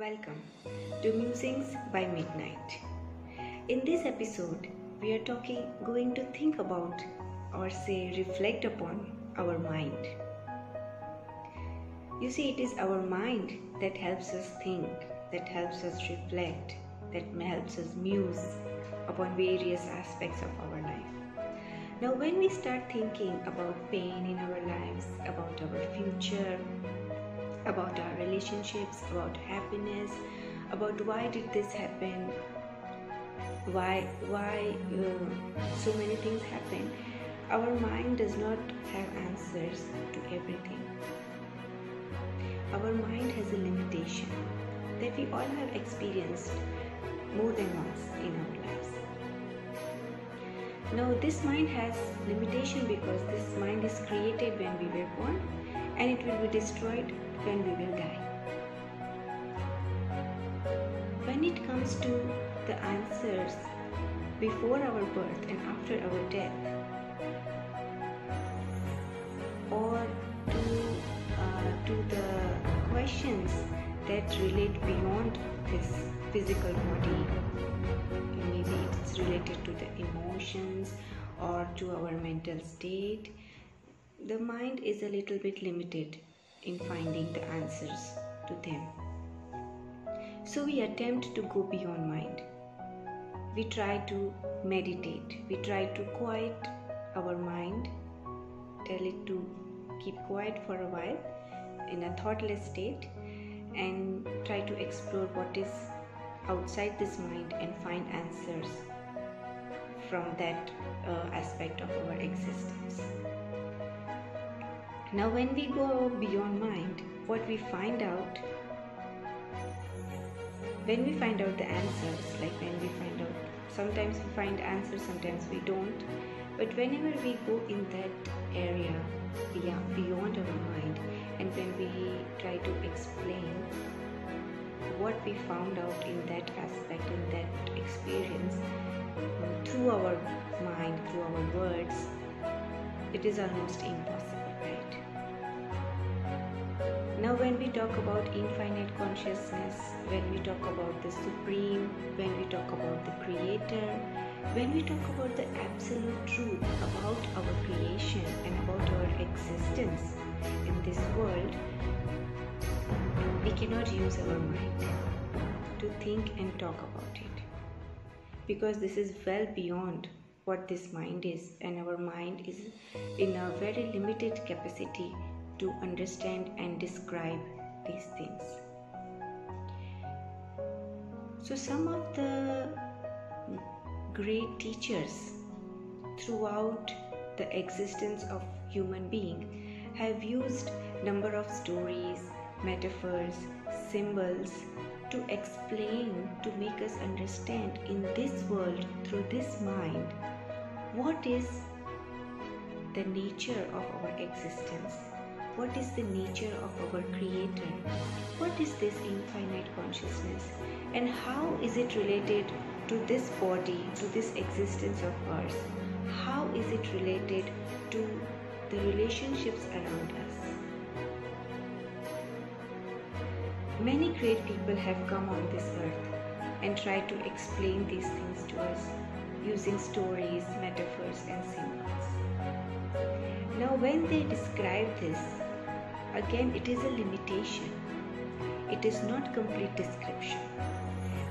Welcome to Musings by Midnight. In this episode, we are going to think about, or say reflect upon, our mind. You see, it is our mind that helps us think, that helps us reflect, that helps us muse upon various aspects of our life. Now, when we start thinking about pain in our lives, about our future, about our relationships, about happiness, about why did this happen, why so many things happen, our mind does not have answers to everything. Our mind has a limitation that we all have experienced more than once in our lives. Now, this mind has limitation because this mind is created when we were born, and it will be destroyed when we will die. When it comes to the answers before our birth and after our death, or to the questions that relate beyond this physical body, maybe it's related to the emotions or to our mental state, the mind is a little bit limited in finding the answers to them. So we attempt to go beyond mind. We try to meditate. We try to quiet our mind, tell it to keep quiet for a while in a thoughtless state, and try to explore what is outside this mind and find answers from that aspect of our existence. Now, when we go beyond mind, what we find out, when we find out the answers, like when we find out, sometimes we find answers, sometimes we don't, but whenever we go in that area, beyond our mind, and when we try to explain what we found out in that aspect, in that experience, through our mind, through our words, it is almost impossible. Now, when we talk about infinite consciousness, when we talk about the Supreme, when we talk about the Creator, when we talk about the absolute truth about our creation and about our existence in this world, we cannot use our mind to think and talk about it, because this is well beyond what this mind is, and our mind is in a very limited capacity to understand and describe these things. So some of the great teachers throughout the existence of human being have used number of stories, metaphors, symbols to explain, to make us understand in this world, through this mind, what is the nature of our existence. What is the nature of our Creator? What is this infinite consciousness? And how is it related to this body, to this existence of ours? How is it related to the relationships around us? Many great people have come on this earth and tried to explain these things to us using stories, metaphors, and symbols. Now, when they describe this, again, it is a limitation. It is not complete description.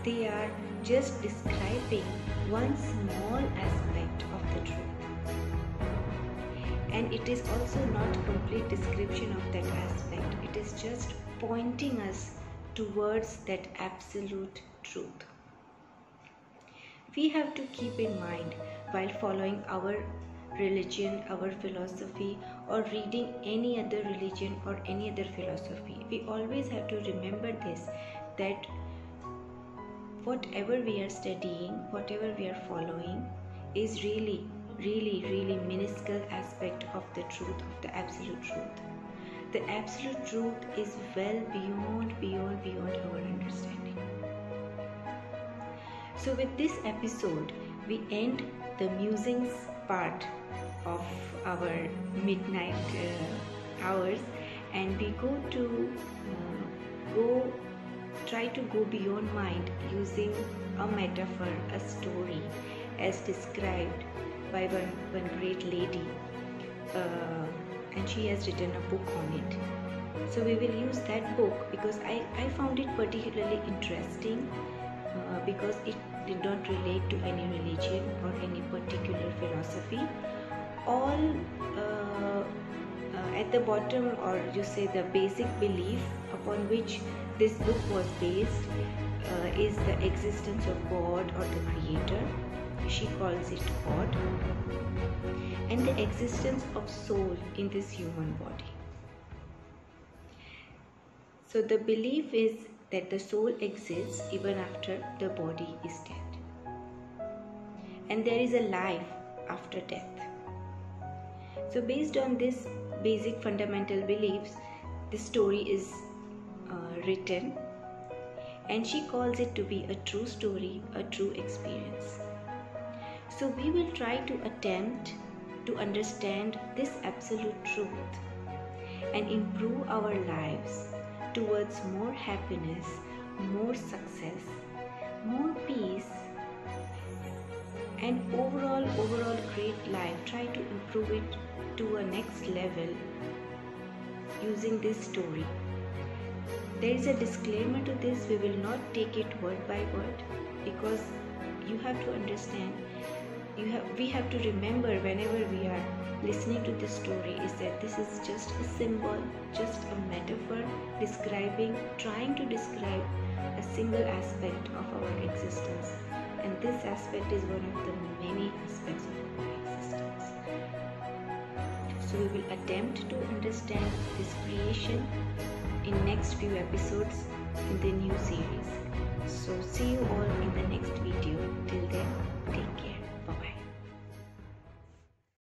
They are just describing one small aspect of the truth. And it is also not complete description of that aspect. It is just pointing us towards that absolute truth. We have to keep in mind, while following our religion, our philosophy, or reading any other religion or any other philosophy, we always have to remember this, that whatever we are studying, whatever we are following is really, really, really minuscule aspect of the truth, of the absolute truth. The absolute truth is well beyond our understanding. So with this episode, we end the musings part of our midnight hours, and we go try to go beyond mind using a metaphor, a story, as described by one great lady, and she has written a book on it. So we will use that book because I found it particularly interesting because it did not relate to any religion or any particular philosophy. At the bottom, or you say the basic belief upon which this book was based is the existence of God or the Creator. She calls it God, and the existence of soul in this human body. So the belief is that the soul exists even after the body is dead, and there is a life after death. So based on this basic fundamental beliefs, the story is written, and she calls it to be a true story, a true experience. So we will try to attempt to understand this absolute truth and improve our lives towards more happiness, more success, more peace, and overall great life. Try to improve it to a next level using this story. There is a disclaimer to this. We will not take it word by word, because you have to understand, we have to remember whenever we are listening to this story is that this is just a symbol, just a metaphor trying to describe a single aspect of our existence, and this aspect is one of the many aspects of our existence. So we will attempt to understand this creation in next few episodes in the new series.